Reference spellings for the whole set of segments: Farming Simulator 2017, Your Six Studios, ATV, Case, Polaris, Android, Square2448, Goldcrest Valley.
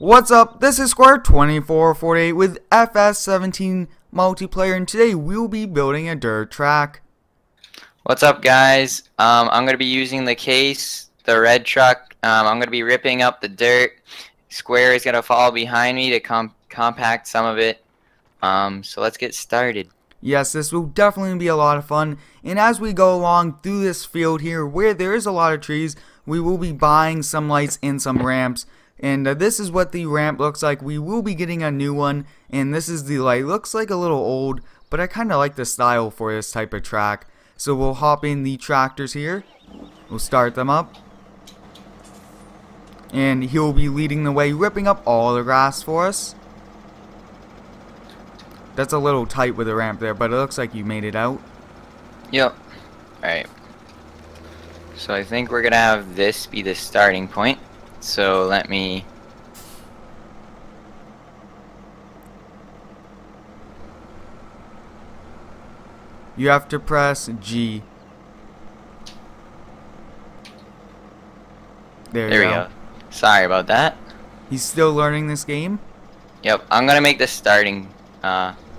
What's up? This is Square2448 with FS17 multiplayer, and today we'll be building a dirt track. What's up, guys? I'm going to be using the Case, the red truck. I'm going to be ripping up the dirt. Square is going to follow behind me to compact some of it. So let's get started. Yes, this will definitely be a lot of fun, and as we go along through this field here where there is a lot of trees, we will be buying some lights and some ramps, and this is what the ramp looks like. We will be getting a new one, and this is the light. Looks like a little old, but I kind of like the style for this type of track. So we'll hop in the tractors here, we'll start them up, and he'll be leading the way, ripping up all the grass for us. That's a little tight with the ramp there, but it looks like you made it out. Yep. Alright. So I think we're going to have this be the starting point. So let me... You have to press G. There we go. Sorry about that. He's still learning this game? Yep. I'm going to make this starting.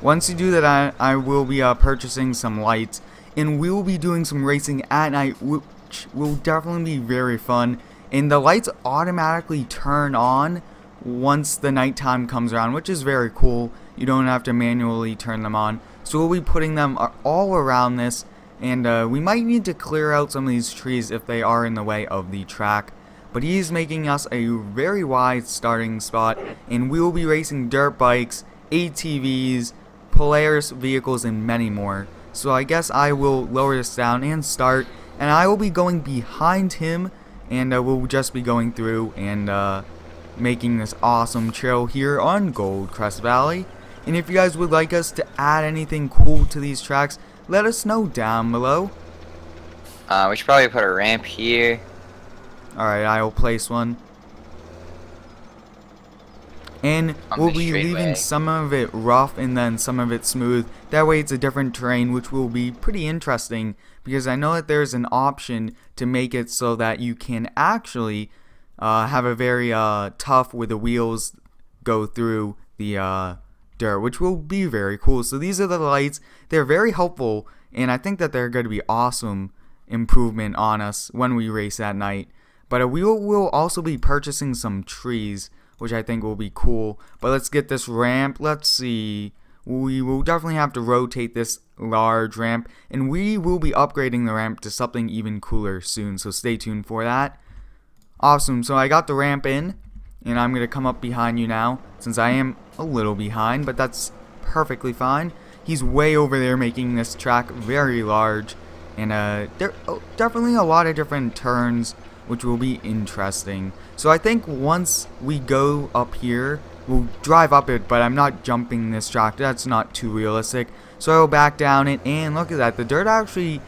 Once you do that, I will be purchasing some lights, and we will be doing some racing at night, which will definitely be very fun. And the lights automatically turn on once the nighttime comes around, which is very cool. You don't have to manually turn them on. So we'll be putting them all around this, and we might need to clear out some of these trees if they are in the way of the track. But he's making us a very wide starting spot, and we will be racing dirt bikes, ATVs, Polaris vehicles, and many more. So I guess I will lower this down and start, and I will be going behind him, and we'll just be going through and making this awesome trail here on Goldcrest Valley. And if you guys would like us to add anything cool to these tracks, let us know down below. We should probably put a ramp here. Alright, I will place one. And we'll be leaving some of it rough and then some of it smooth. That way it's a different terrain, which will be pretty interesting, because I know that there's an option to make it so that you can actually have a very tough where the wheels go through the dirt, which will be very cool. So these are the lights. They're very helpful, and I think that they're going to be awesome improvement on us when we race at night. But we will also be purchasing some trees, which I think will be cool. But let's get this ramp. Let's see. We will definitely have to rotate this large ramp, and we will be upgrading the ramp to something even cooler soon, so stay tuned for that. Awesome. So I got the ramp in, and I'm going to come up behind you now, since I am a little behind, but that's perfectly fine. He's way over there making this track very large, and there are definitely a lot of different turns, which will be interesting. So I think once we go up here, we'll drive up it, but I'm not jumping this track. That's not too realistic. So I'll back down it, and look at that. The dirt actually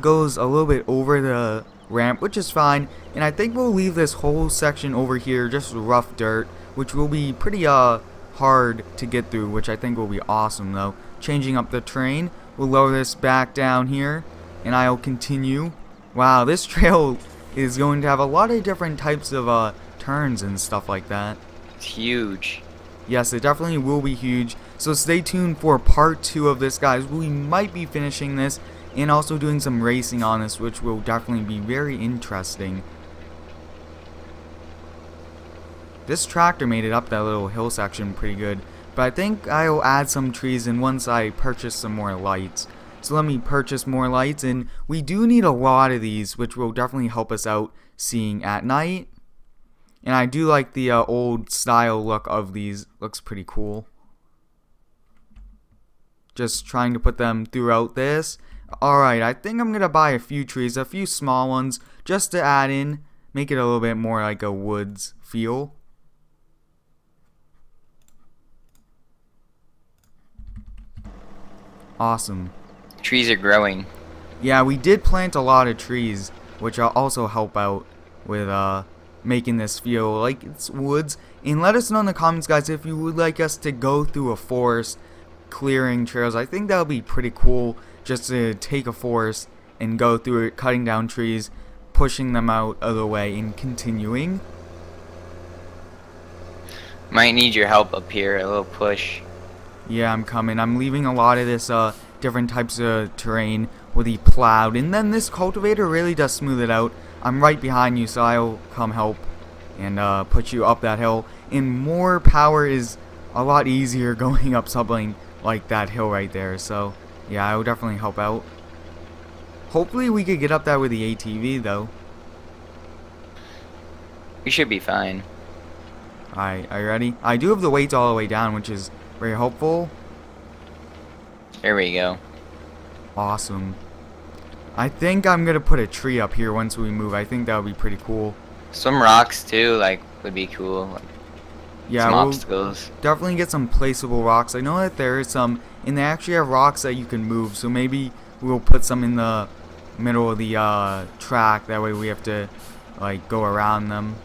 goes a little bit over the ramp, which is fine. And I think we'll leave this whole section over here just rough dirt, which will be pretty hard to get through, which I think will be awesome though. Changing up the terrain, we'll lower this back down here, and I'll continue. Wow, this trail is going to have a lot of different types of turns and stuff like that. It's huge. Yes, it definitely will be huge. So stay tuned for part 2 of this, guys. We might be finishing this and also doing some racing on this, which will definitely be very interesting. This tractor made it up that little hill section pretty good, but I think I'll add some trees in once I purchase some more lights. So let me purchase more lights, and we do need a lot of these, which will definitely help us out seeing at night. And I do like the old style look of these. Looks pretty cool. Just trying to put them throughout this. Alright, I think I'm going to buy a few trees, a few small ones, just to add in, make it a little bit more like a woods feel. Awesome. Trees are growing. Yeah, we did plant a lot of trees, which will also help out with making this feel like it's woods. And let us know in the comments, guys, if you would like us to go through a forest clearing trails. I think that would be pretty cool, just to take a forest and go through it, cutting down trees, pushing them out of the way, and continuing. Might need your help up here, a little push. Yeah, I'm coming. I'm leaving a lot of this different types of terrain with the plowed, and then this cultivator really does smooth it out. I'm right behind you, so I'll come help and put you up that hill. And more power is a lot easier going up something like that hill right there, so yeah, I will definitely help out. Hopefully we could get up there with the ATV though. We should be fine. Alright, are you ready? I do have the weights all the way down, which is very helpful. There we go. Awesome. I think I'm gonna put a tree up here once we move. I think that would be pretty cool. Some rocks too, like, would be cool. Like, yeah, some obstacles. Definitely get some placeable rocks. I know that there is some, and they actually have rocks that you can move. So maybe we'll put some in the middle of the track. That way we have to, like, go around them.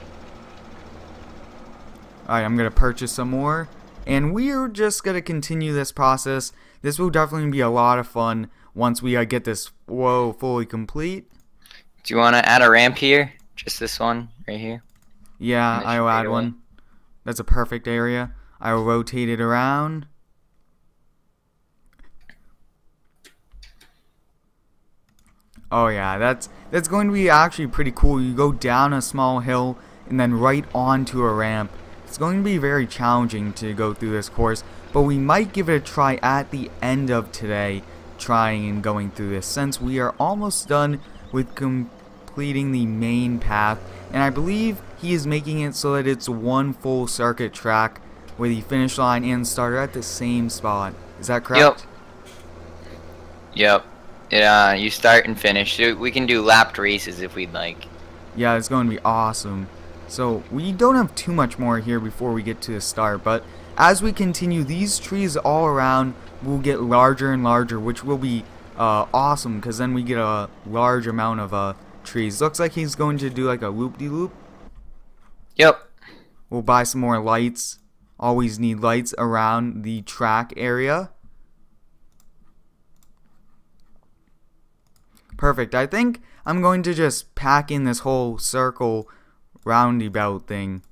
Alright, I'm gonna purchase some more. And we're just gonna continue this process. This will definitely be a lot of fun once we get this fully complete. Do you want to add a ramp here? Just this one right here? Yeah, I'll add one. That's a perfect area. I will rotate it around. Oh yeah, that's going to be actually pretty cool. You go down a small hill and then right onto a ramp. It's going to be very challenging to go through this course, but we might give it a try at the end of today, trying and going through this, since we are almost done with completing the main path. And I believe he is making it so that it's one full circuit track where the finish line and starter at the same spot. Is that correct? Yep. Yeah, you start and finish. We can do lapped races if we'd like. Yeah, it's going to be awesome. So we don't have too much more here before we get to the start, but as we continue, these trees all around will get larger and larger, which will be awesome, because then we get a large amount of trees. Looks like he's going to do like a loop-de-loop. Yep. We'll buy some more lights. Always need lights around the track area. Perfect. I think I'm going to just pack in this whole circle roundabout thing.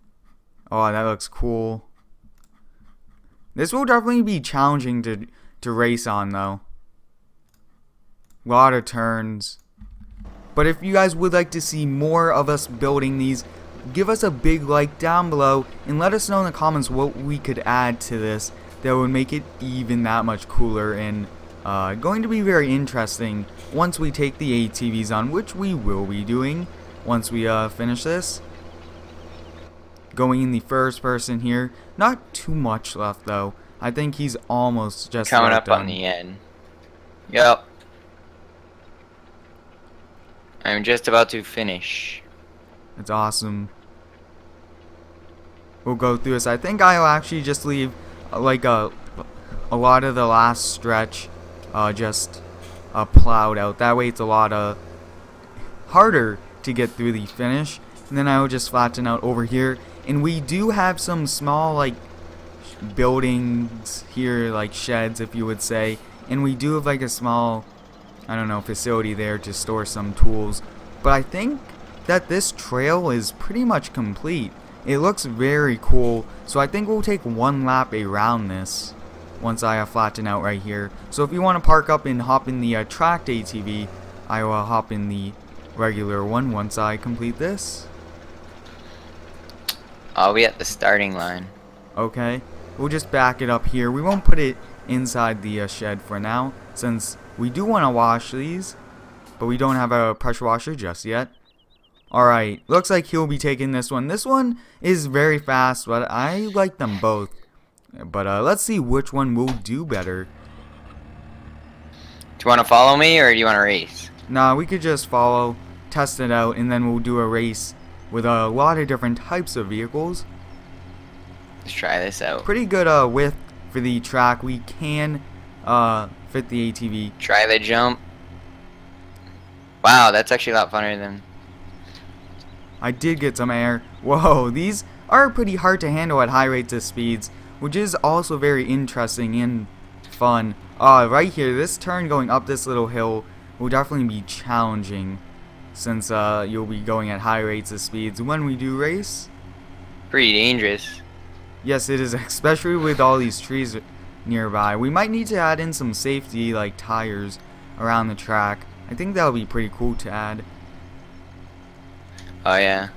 Oh, that looks cool. This will definitely be challenging to race on though. A lot of turns. But if you guys would like to see more of us building these, give us a big like down below and let us know in the comments what we could add to this that would make it even that much cooler and going to be very interesting once we take the ATVs on, which we will be doing once we finish this. Going in the first person here. Not too much left though. I think he's almost just coming up on the end. Yep. I'm just about to finish. That's awesome. We'll go through this. I think I'll actually just leave like a lot of the last stretch just plowed out. That way it's a lot harder to get through the finish. And then I will just flatten out over here. And we do have some small like buildings here, like sheds if you would say. And we do have like a small, I don't know, facility there to store some tools. But I think that this trail is pretty much complete. It looks very cool. So I think we'll take one lap around this once I flatten out right here. So if you want to park up and hop in the tracked ATV, I will hop in the regular one once I complete this. I'll be at the starting line. Okay, we'll just back it up here. We won't put it inside the shed for now, since we do want to wash these, but we don't have a pressure washer just yet. Alright, looks like he'll be taking this one. This one is very fast, but I like them both. But let's see which one will do better. Do you want to follow me or do you want to race? Nah, we could just follow, test it out, and then we'll do a race with a lot of different types of vehicles. Let's try this out. Pretty good width for the track. We can fit the ATV. Try the jump. Wow, that's actually a lot funner than... I did get some air. Whoa, these are pretty hard to handle at high rates of speeds, which is also very interesting and fun. Right here, this turn going up this little hill will definitely be challenging, since you'll be going at high rates of speeds when we do race. Pretty dangerous. Yes, it is, especially with all these trees nearby. We might need to add in some safety, like tires, around the track. I think that would be pretty cool to add. Oh, yeah.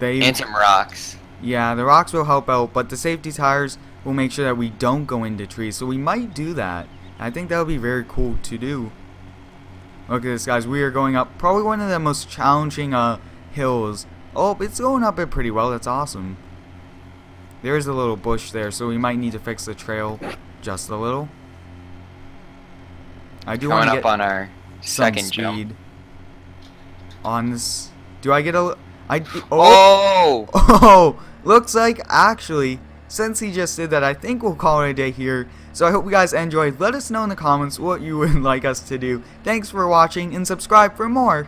And some rocks. Yeah, the rocks will help out, but the safety tires will make sure that we don't go into trees. So we might do that. I think that would be very cool to do. Look at this, guys. We are going up probably one of the most challenging hills. Oh, it's going up it pretty well. That's awesome. There is a little bush there, so we might need to fix the trail just a little. I do want to get up on our second speed jump. On this, do I get a? Oh! Looks like actually, since he just did that, I think we'll call it a day here. So I hope you guys enjoyed. Let us know in the comments what you would like us to do. Thanks for watching and subscribe for more.